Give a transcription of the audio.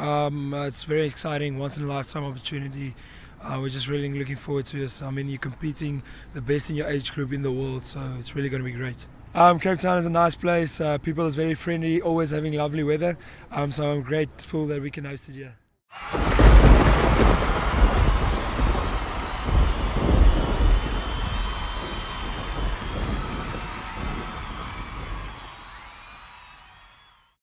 It's very exciting, once in a lifetime opportunity. We're just really looking forward to this. I mean, you're competing the best in your age group in the world, so it's really going to be great. Cape Town is a nice place. People is very friendly, always having lovely weather. So I'm grateful that we can host it here.